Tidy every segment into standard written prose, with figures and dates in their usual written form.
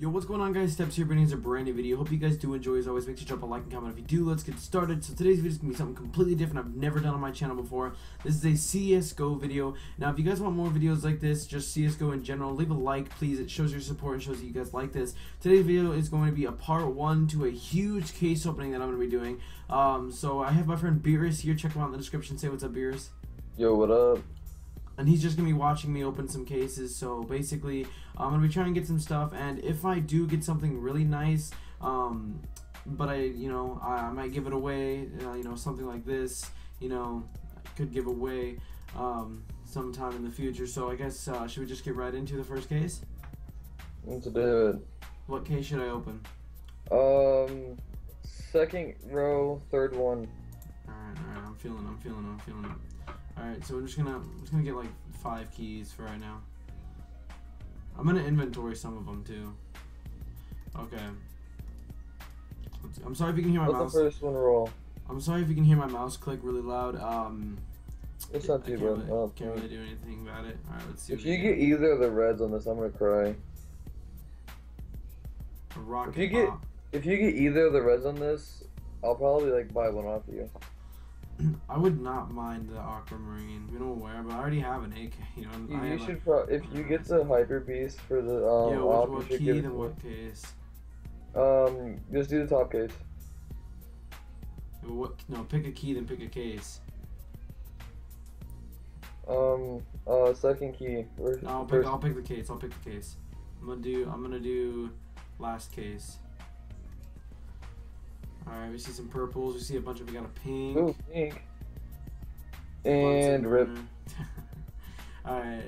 Yo, what's going on guys? Steps here, bringing us a brand new video. Hope you guys do enjoy. As always, make sure you drop a like and comment if you do. Let's get started. So today's video is going to be something completely different I've never done on my channel before. This is a CSGO video. Now, if you guys want more videos like this, just CSGO in general, leave a like, please. It shows your support and shows that you guys like this. Today's video is going to be a part 1 to a huge case opening that I'm going to be doing. So I have my friend Beerus here. Check him out in the description. Say what's up, Beerus. Yo, what up? And he's just going to be watching me open some cases, so basically, I'm going to be trying to get some stuff, and if I do get something really nice, but I might give it away, you know, something like this, you know, I could give away sometime in the future, so I guess, should we just get right into the first case? Let's do it. What case should I open? Second row, third one. Alright, I'm feeling it. Alright, so I'm just gonna get like 5 keys for right now. I'm gonna inventory some of them too. Okay. I'm sorry if you can hear my mouse. Let the first one roll. I'm sorry if you can hear my mouse click really loud. It's not too bad. Can't really do anything about it. Alright, let's see. If you get either of the reds on this, I'm gonna cry. A rocket. If you get either of the reds on this, I'll probably like buy one off of you. I would not mind the aquamarine. We don't wear, but I already have an AK. You know, you should like, if you get the hyper beast for the what key and what case? Just do the top case. What? No, pick a key then pick a case. Second key. No, I'll pick the case. I'm gonna do last case. Alright, we see some purples, we see a bunch of, we got a pink. Ooh, pink. And rip. Alright,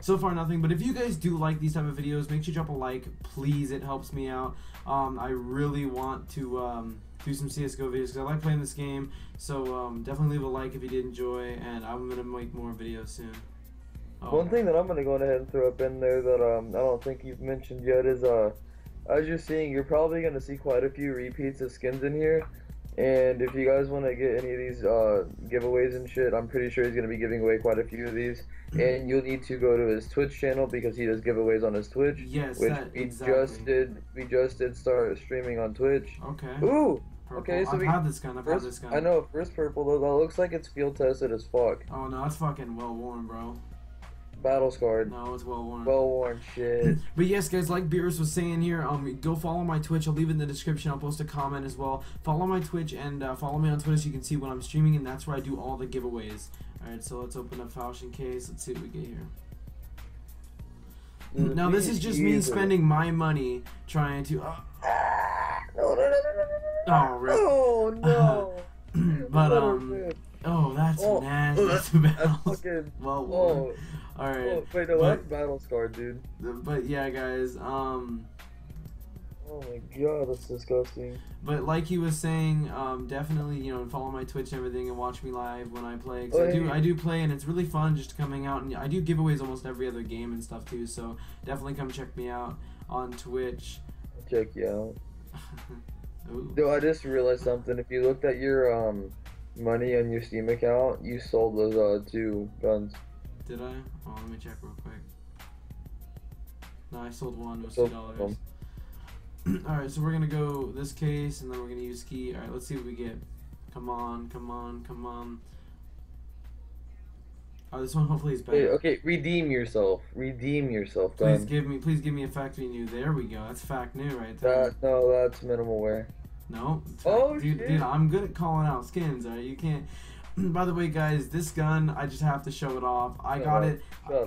so far nothing, but if you guys do like these type of videos, make sure you drop a like, please, it helps me out. I really want to do some CSGO videos, because I like playing this game, so definitely leave a like if you did enjoy, and I'm going to make more videos soon. Oh, one thing that I'm going to go ahead and throw up in there that I don't think you've mentioned yet is... I was just saying, you're probably going to see quite a few repeats of skins in here, and if you guys want to get any of these giveaways and shit, I'm pretty sure he's going to be giving away quite a few of these, and you'll need to go to his Twitch channel because he does giveaways on his Twitch. Yes, which that, exactly. We just did start streaming on Twitch. Okay. Ooh! Purple. Okay, so I've had this gun. I know, first purple though, that looks like it's field tested as fuck. Oh no, that's fucking well worn, bro. Battle scarred. No, it's well worn. Well worn shit. But yes, guys, like Beerus was saying here, go follow my Twitch. I'll leave it in the description. I'll post a comment as well. Follow my Twitch and follow me on Twitter so you can see when I'm streaming, and that's where I do all the giveaways. Alright, so let's open up Falchion case. Let's see what we get here. Now, this is just me spending my money trying to... Oh, rip. Oh, no. But, oh, that's nasty. That's fucking... Well worn. Alright. Oh, wait, no, that's battle scar, dude. But yeah, guys, oh my god, that's disgusting. But like he was saying, definitely, you know, follow my Twitch and everything and watch me live when I play. Cause I do play, and it's really fun just coming out, and I do giveaways almost every other game and stuff too, so definitely come check me out on Twitch. Check you out. Dude, I just realized something. If you looked at your money on your Steam account, you sold those 2 guns. Did I? Oh, let me check real quick. No, I sold one. It was $2. Alright, so we're gonna go this case, and then we're gonna use key. Alright, let's see what we get. Come on, come on, come on. Oh, this one hopefully is better. Wait, okay, redeem yourself. Redeem yourself, guys. Please give me a factory new. There we go. That's fact new right there. No, that's minimal wear. No. Oh, dude, I'm good at calling out skins. Alright, you can't. By the way, guys, this gun, I just have to show it off. I got it.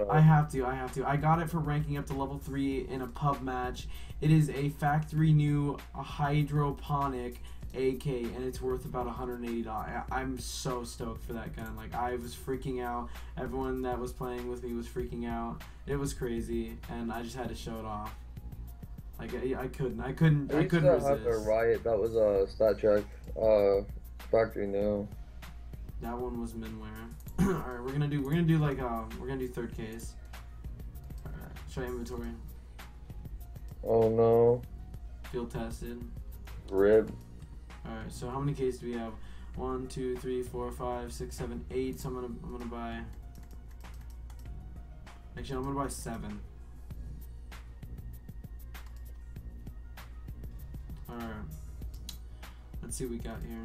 I have to. I got it for ranking up to level 3 in a pub match. It is a factory new hydroponic AK, and it's worth about $180. I'm so stoked for that gun. Like, I was freaking out. Everyone that was playing with me was freaking out. It was crazy, and I just had to show it off. Like, I couldn't resist. I used to have a riot. That was a StatTrak factory new. That one was minware. Alright, we're gonna do third case. Alright, try inventory. Oh no. Field tested. Rib. Alright, so how many cases do we have? 1, 2, 3, 4, 5, 6, 7, 8. So I'm gonna buy. Actually, I'm gonna buy 7. Alright. Let's see what we got here.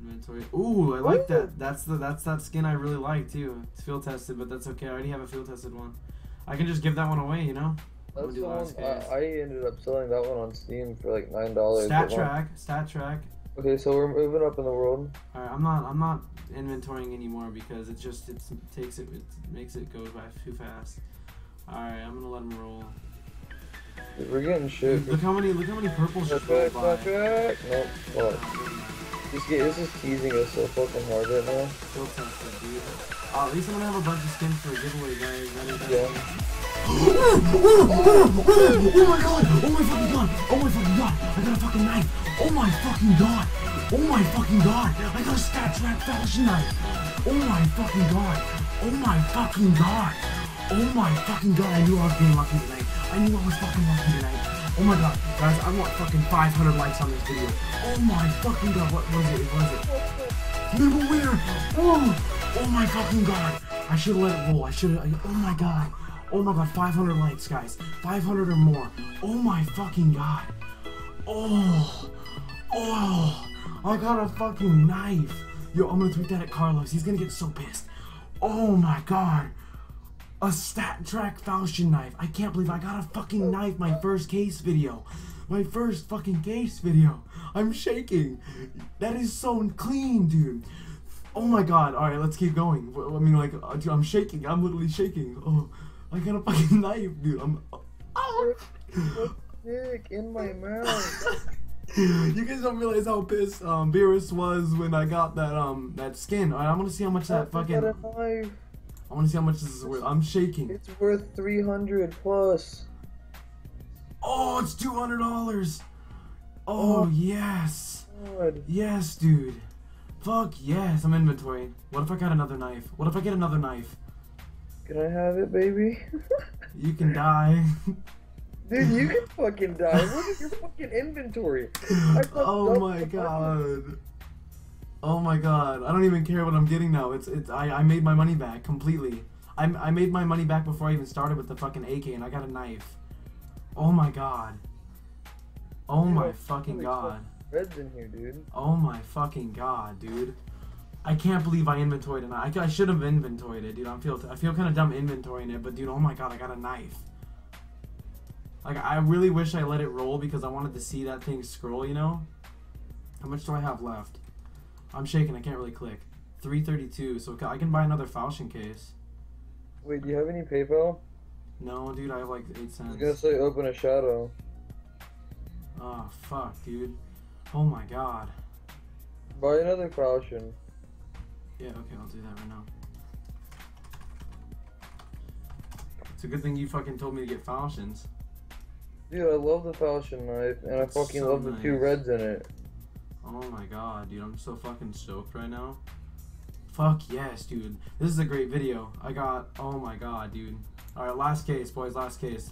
Inventory. Ooh, I like that. That's that skin I really like too. It's field tested, but that's okay. I already have a field tested one. I can just give that one away, you know? That's the one, I ended up selling that one on Steam for like $9. StatTrak. Okay, so we're moving up in the world. All right, I'm not inventorying anymore because it makes it go by too fast. All right, I'm gonna let him roll. Dude, we're getting shit. Look how many purples you rolled by. Nope. Fuck. This is teasing us so fucking hard right now. Still tested, dude. At least I'm gonna have a bunch of skins for a giveaway, guys. Yeah. Oh my god! Oh my fucking god! Oh my fucking god! I got a fucking knife! Oh my fucking god! Oh my fucking god! I got a StatTrak Falchion knife! Oh my fucking god! Oh my fucking god! Oh my fucking god! I knew I was being lucky tonight! I knew I was fucking lucky tonight! Oh my god! Guys, I want fucking 500 likes on this video! Oh my fucking god! What was it? It was it? Little weird! Oh! Oh my fucking god! I should've let it roll! I should've... Oh my god! Oh my god, 500 likes, guys. 500 or more. Oh my fucking god. Oh. Oh. I got a fucking knife. Yo, I'm gonna tweet that at Carlos. He's gonna get so pissed. Oh my god. A StatTrak Falchion knife. I can't believe I got a fucking knife. My first case video. My first fucking case video. I'm shaking. That is so clean, dude. Oh my god. Alright, let's keep going. I mean, like, I'm shaking. I'm literally shaking. Oh. I got a fucking knife, dude. Oh. Dick in my mouth. You guys don't realize how pissed Beerus was when I got that that skin. Alright, I'm gonna see how much that fucking. I wanna see how much this is worth. I'm shaking. It's worth 300 plus. Oh, it's $200. Oh yes. God. Yes, dude. Fuck yes. I'm inventorying. What if I got another knife? What if I get another knife? Can I have it, baby? You can die. Dude, you can fucking die. Look at your fucking inventory. Oh my god. Oh my god. I don't even care what I'm getting now. I made my money back completely. I made my money back before I even started with the fucking AK, and I got a knife. Oh my god. Oh my fucking god. Red's in here, dude. Oh my fucking god, dude. I can't believe I inventoried it. I should have inventoried it, dude. I feel kind of dumb inventorying it, but dude, oh my god, I got a knife. Like, I really wish I let it roll because I wanted to see that thing scroll, you know? How much do I have left? I'm shaking. I can't really click. 332, so I can buy another Falchion case. Wait, do you have any PayPal? No, dude, I have like 8 cents. I was gonna say open a shadow. Oh, fuck, dude. Oh my god. Buy another Falchion. Yeah, okay, I'll do that right now. It's a good thing you fucking told me to get Falchions. Dude, I love the Falchion knife, and it's I fucking so love nice. The two reds in it. Oh my god, dude, I'm so fucking stoked right now. Fuck yes, dude. This is a great video. I got, oh my god, dude. Alright, last case, boys, last case.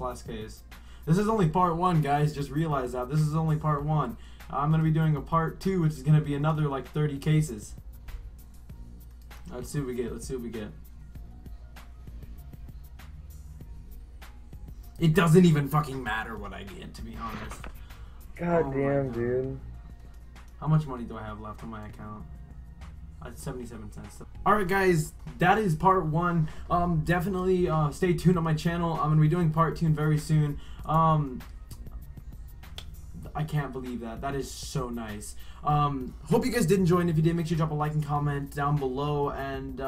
This is only part one, guys, just realize that. This is only part one. I'm gonna be doing a part two, which is gonna be another, like, 30 cases. Let's see what we get. Let's see what we get. It doesn't even fucking matter what I get, to be honest. God damn, dude. How much money do I have left on my account? 77 cents. Alright guys, that is part one. Definitely stay tuned on my channel. I'm going to be doing part two very soon. I can't believe that. That is so nice. Hope you guys did enjoy, and if you did, make sure you drop a like and comment down below, and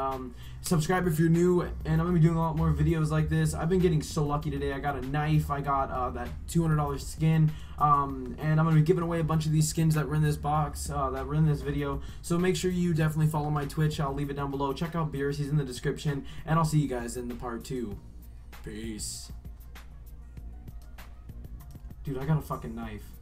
subscribe if you're new, and I'm going to be doing a lot more videos like this. I've been getting so lucky today. I got a knife. I got that $200 skin, and I'm going to be giving away a bunch of these skins that were in this box, that were in this video, so make sure you definitely follow my Twitch. I'll leave it down below. Check out Beerus. He's in the description, and I'll see you guys in the part two. Peace. Dude, I got a fucking knife.